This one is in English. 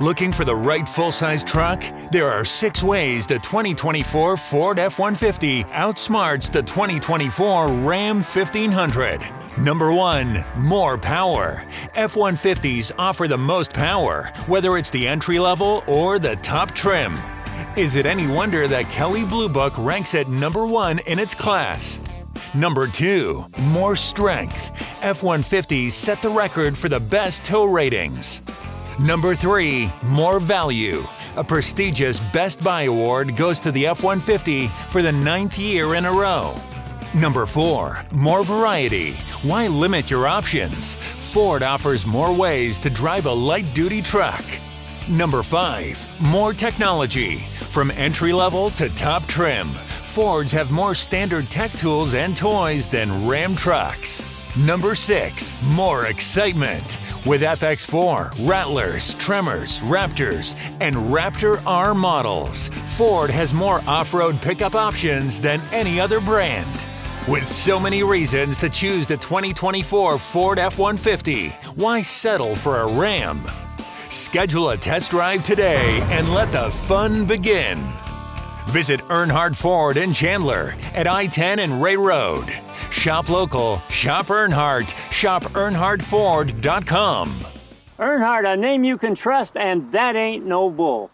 Looking for the right full-size truck? There are 6 ways the 2024 Ford F-150 outsmarts the 2024 Ram 1500. Number 1. More power. F-150s offer the most power, whether it's the entry level or the top trim. Is it any wonder that Kelley Blue Book ranks at number 1 in its class? Number 2. More strength. F-150s set the record for the best tow ratings. Number 3. More value. A prestigious Best Buy award goes to the F-150 for the 9th year in a row. Number 4. More variety. Why limit your options? Ford offers more ways to drive a light-duty truck. Number 5. More technology. From entry-level to top trim, Fords have more standard tech tools and toys than Ram trucks. Number 6. More excitement. With FX4, Rattlers, Tremors, Raptors, and Raptor R models, Ford has more off-road pickup options than any other brand. With so many reasons to choose the 2024 Ford F-150, why settle for a Ram? Schedule a test drive today and let the fun begin. Visit Earnhardt Ford in Chandler at I-10 and Ray Road. Shop local, shop Earnhardt, shop EarnhardtFord.com. Earnhardt, a name you can trust, and that ain't no bull.